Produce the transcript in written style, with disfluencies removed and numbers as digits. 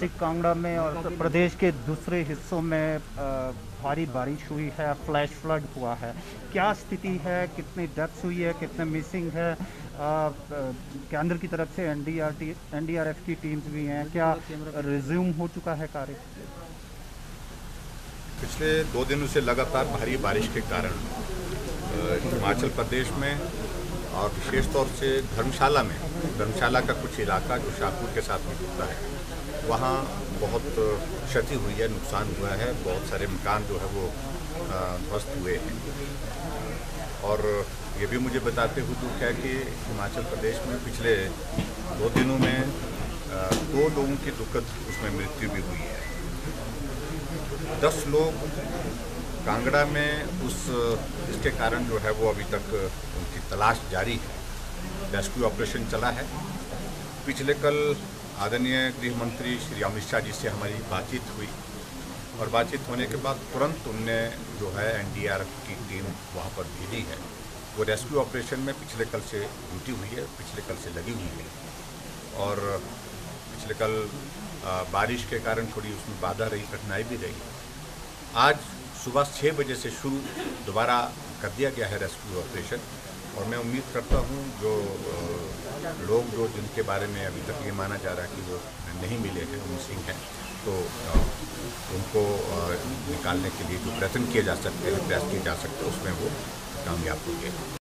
District Kangra में और प्रदेश के दूसरे हिस्सों में भारी बारिश हुई है, फ्लैश फ्लड हुआ है। क्या स्थिति है, कितनी डेथ्स हुई है, कितने मिसिंग है? केंद्र की तरफ से एनडीआरएफ की टीम्स भी हैं, क्या रिज्यूम हो चुका है कार्य? पिछले 2 दिनों से लगातार भारी बारिश के कारण हिमाचल प्रदेश में और विशेष तौर से धर्मशाला में, धर्मशाला का कुछ इलाका जो शाहपुर के साथ मिलता है, वहाँ बहुत क्षति हुई है, नुकसान हुआ है। बहुत सारे मकान जो है वो ध्वस्त हुए हैं। और ये भी मुझे बताते हुए दुख है कि हिमाचल प्रदेश में पिछले 2 दिनों में 2 लोगों की दुखद उसमें मृत्यु भी हुई है। 10 लोग कांगड़ा में इसके कारण जो है वो अभी तक उनकी तलाश जारी है, रेस्क्यू ऑपरेशन चला है। पिछले कल आदरणीय गृह मंत्री श्री अमित शाह जी से हमारी बातचीत हुई और बातचीत होने के बाद तुरंत उनने जो है एनडीआरएफ की टीम वहां पर भेजी है। वो रेस्क्यू ऑपरेशन में पिछले कल से ड्यूटी हुई है, पिछले कल से लगी हुई है। और पिछले कल बारिश के कारण थोड़ी उसमें बाधा रही, कठिनाई भी रही। आज सुबह 6 बजे से शुरू दोबारा कर दिया गया है रेस्क्यू ऑपरेशन। और मैं उम्मीद करता हूं जो लोग जिनके बारे में अभी तक ये माना जा रहा है कि वो नहीं मिले हैं, मिसिंग हैं, तो उनको निकालने के लिए जो प्रयत्न किए जा सकते हैं, उसमें वो कामयाब होंगे।